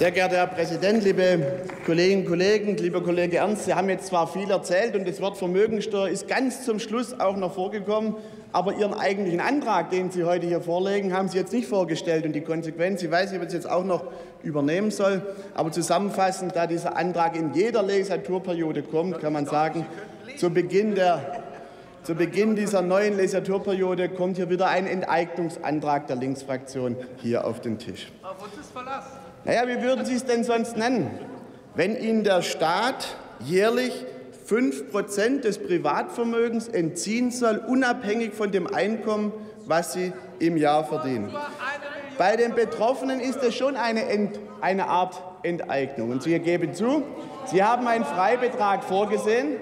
Sehr geehrter Herr Präsident, liebe Kolleginnen und Kollegen, lieber Kollege Ernst, Sie haben jetzt zwar viel erzählt und das Wort Vermögensteuer ist ganz zum Schluss auch noch vorgekommen, aber Ihren eigentlichen Antrag, den Sie heute hier vorlegen, haben Sie jetzt nicht vorgestellt und die Konsequenz, ich weiß nicht, ob ich es jetzt auch noch übernehmen soll, aber zusammenfassend, da dieser Antrag in jeder Legislaturperiode kommt, kann man sagen, zu Beginn dieser neuen Legislaturperiode kommt hier wieder ein Enteignungsantrag der Linksfraktion hier auf den Tisch. Auf uns ist Verlass. Naja, wie würden Sie es denn sonst nennen, wenn Ihnen der Staat jährlich 5% des Privatvermögens entziehen soll, unabhängig von dem Einkommen, was Sie im Jahr verdienen? Bei den Betroffenen ist das schon eine Art Enteignung. Und Sie geben zu, Sie haben einen Freibetrag vorgesehen.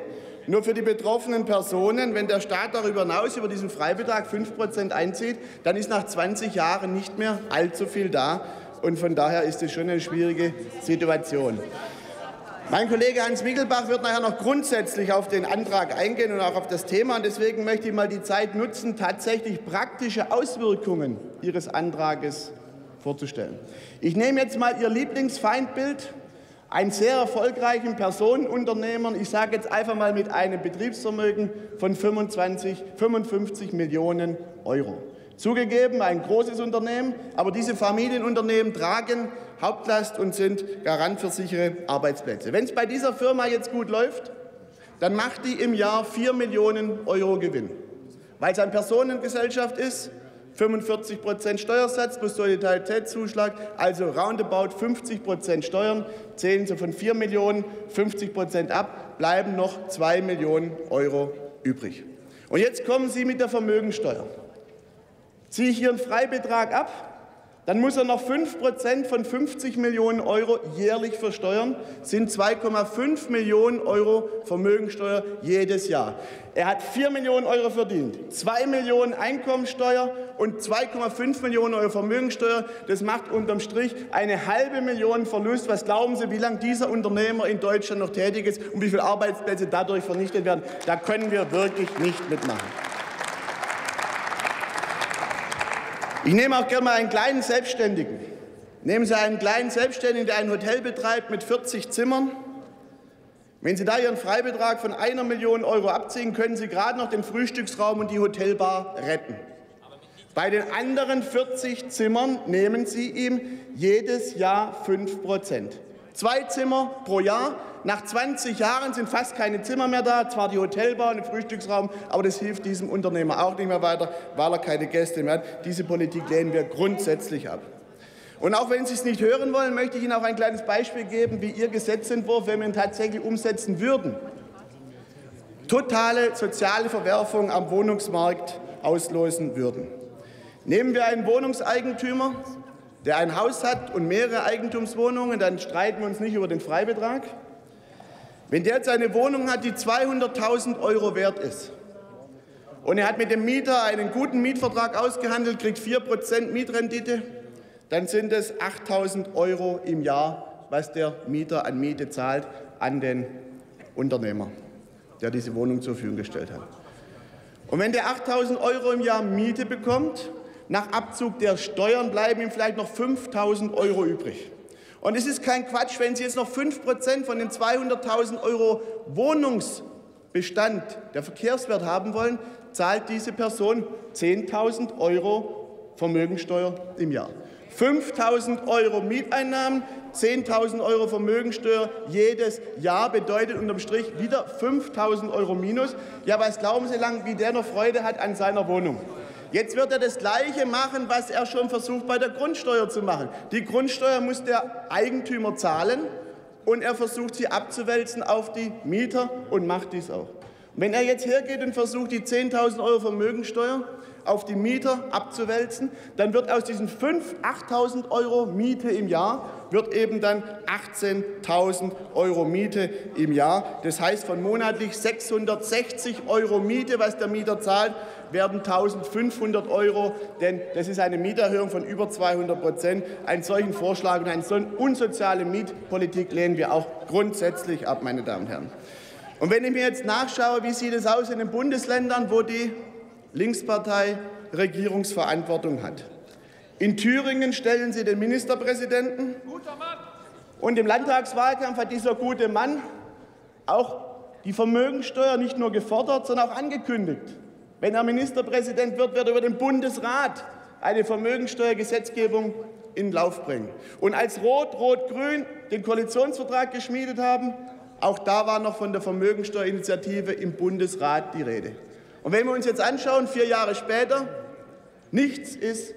Nur für die betroffenen Personen, wenn der Staat darüber hinaus über diesen Freibetrag 5% einzieht, dann ist nach 20 Jahren nicht mehr allzu viel da. Und von daher ist es schon eine schwierige Situation. Mein Kollege Hans Wiegelbach wird nachher noch grundsätzlich auf den Antrag eingehen und auch auf das Thema. Und deswegen möchte ich mal die Zeit nutzen, tatsächlich praktische Auswirkungen Ihres Antrages vorzustellen. Ich nehme jetzt mal Ihr Lieblingsfeindbild. Einen sehr erfolgreichen Personenunternehmer, ich sage jetzt einfach mal mit einem Betriebsvermögen von 55 Millionen Euro. Zugegeben, ein großes Unternehmen, aber diese Familienunternehmen tragen Hauptlast und sind Garant für sichere Arbeitsplätze. Wenn es bei dieser Firma jetzt gut läuft, dann macht die im Jahr 4 Millionen Euro Gewinn. Weil es eine Personengesellschaft ist, 45% Steuersatz plus Solidaritätszuschlag, also roundabout 50% Steuern, zählen Sie von 4 Millionen 50% ab, bleiben noch 2 Millionen Euro übrig. Und jetzt kommen Sie mit der Vermögensteuer. Ziehe ich Ihren Freibetrag ab, dann muss er noch 5% von 50 Millionen Euro jährlich versteuern, sind 2,5 Millionen Euro Vermögensteuer jedes Jahr. Er hat 4 Millionen Euro verdient, 2 Millionen Einkommensteuer und 2,5 Millionen Euro Vermögensteuer. Das macht unterm Strich eine halbe Million Verlust. Was glauben Sie, wie lange dieser Unternehmer in Deutschland noch tätig ist und wie viele Arbeitsplätze dadurch vernichtet werden? Da können wir wirklich nicht mitmachen. Ich nehme auch gerne mal einen kleinen Selbstständigen. Nehmen Sie einen kleinen Selbstständigen, der ein Hotel betreibt mit 40 Zimmern. Wenn Sie da Ihren Freibetrag von 1 Million Euro abziehen, können Sie gerade noch den Frühstücksraum und die Hotelbar retten. Bei den anderen 40 Zimmern nehmen Sie ihm jedes Jahr 5%. 2 Zimmer pro Jahr. Nach 20 Jahren sind fast keine Zimmer mehr da, zwar die Hotelbar und der Frühstücksraum, aber das hilft diesem Unternehmer auch nicht mehr weiter, weil er keine Gäste mehr hat. Diese Politik lehnen wir grundsätzlich ab. Und auch wenn Sie es nicht hören wollen, möchte ich Ihnen auch ein kleines Beispiel geben, wie Ihr Gesetzentwurf, wenn wir ihn tatsächlich umsetzen würden, totale soziale Verwerfung am Wohnungsmarkt auslösen würden. Nehmen wir einen Wohnungseigentümer, der ein Haus hat und mehrere Eigentumswohnungen, dann streiten wir uns nicht über den Freibetrag. Wenn der jetzt eine Wohnung hat, die 200.000 Euro wert ist und er hat mit dem Mieter einen guten Mietvertrag ausgehandelt, kriegt 4% Mietrendite, dann sind es 8.000 Euro im Jahr, was der Mieter an Miete zahlt an den Unternehmer, der diese Wohnung zur Verfügung gestellt hat. Und wenn der 8.000 Euro im Jahr Miete bekommt, nach Abzug der Steuern bleiben ihm vielleicht noch 5.000 Euro übrig. Und es ist kein Quatsch, wenn Sie jetzt noch 5% von dem 200.000 Euro Wohnungsbestand, der Verkehrswert, haben wollen, zahlt diese Person 10.000 Euro Vermögensteuer im Jahr. 5.000 Euro Mieteinnahmen, 10.000 Euro Vermögensteuer jedes Jahr bedeutet unterm Strich wieder 5.000 Euro minus. Ja, was glauben Sie lang, wie der noch Freude hat an seiner Wohnung? Jetzt wird er das Gleiche machen, was er schon versucht, bei der Grundsteuer zu machen. Die Grundsteuer muss der Eigentümer zahlen, und er versucht, sie abzuwälzen auf die Mieter und macht dies auch. Wenn er jetzt hergeht und versucht, die 10.000 Euro Vermögensteuer auf die Mieter abzuwälzen, dann wird aus diesen 8.000 Euro Miete im Jahr wird eben dann 18.000 Euro Miete im Jahr. Das heißt, von monatlich 660 Euro Miete, was der Mieter zahlt, werden 1.500 Euro, denn das ist eine Mieterhöhung von über 200%. Einen solchen Vorschlag und eine solche unsoziale Mietpolitik lehnen wir auch grundsätzlich ab, meine Damen und Herren. Und wenn ich mir jetzt nachschaue, wie sieht es aus in den Bundesländern, wo die Linkspartei Regierungsverantwortung hat. In Thüringen stellen Sie den Ministerpräsidenten. Guter Mann. Und im Landtagswahlkampf hat dieser gute Mann auch die Vermögensteuer nicht nur gefordert, sondern auch angekündigt. Wenn er Ministerpräsident wird, wird er über den Bundesrat eine Vermögensteuergesetzgebung in den Lauf bringen. Und als Rot-Rot-Grün den Koalitionsvertrag geschmiedet haben, auch da war noch von der Vermögensteuerinitiative im Bundesrat die Rede. Und wenn wir uns jetzt anschauen, 4 Jahre später, nichts ist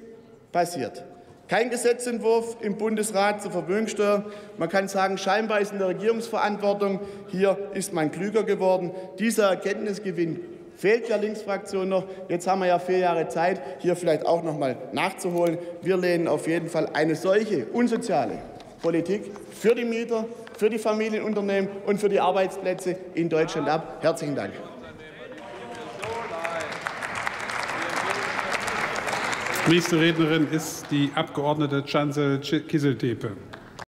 passiert. Kein Gesetzentwurf im Bundesrat zur Vermögensteuer. Man kann sagen, scheinbar ist in der Regierungsverantwortung. Hier ist man klüger geworden. Dieser Erkenntnisgewinn fehlt der Linksfraktion noch. Jetzt haben wir ja 4 Jahre Zeit, hier vielleicht auch noch mal nachzuholen. Wir lehnen auf jeden Fall eine solche unsoziale Politik für die Mieter, für die Familienunternehmen und für die Arbeitsplätze in Deutschland ab. Herzlichen Dank. Nächste Rednerin ist die Abgeordnete Chancel Kiziltepe.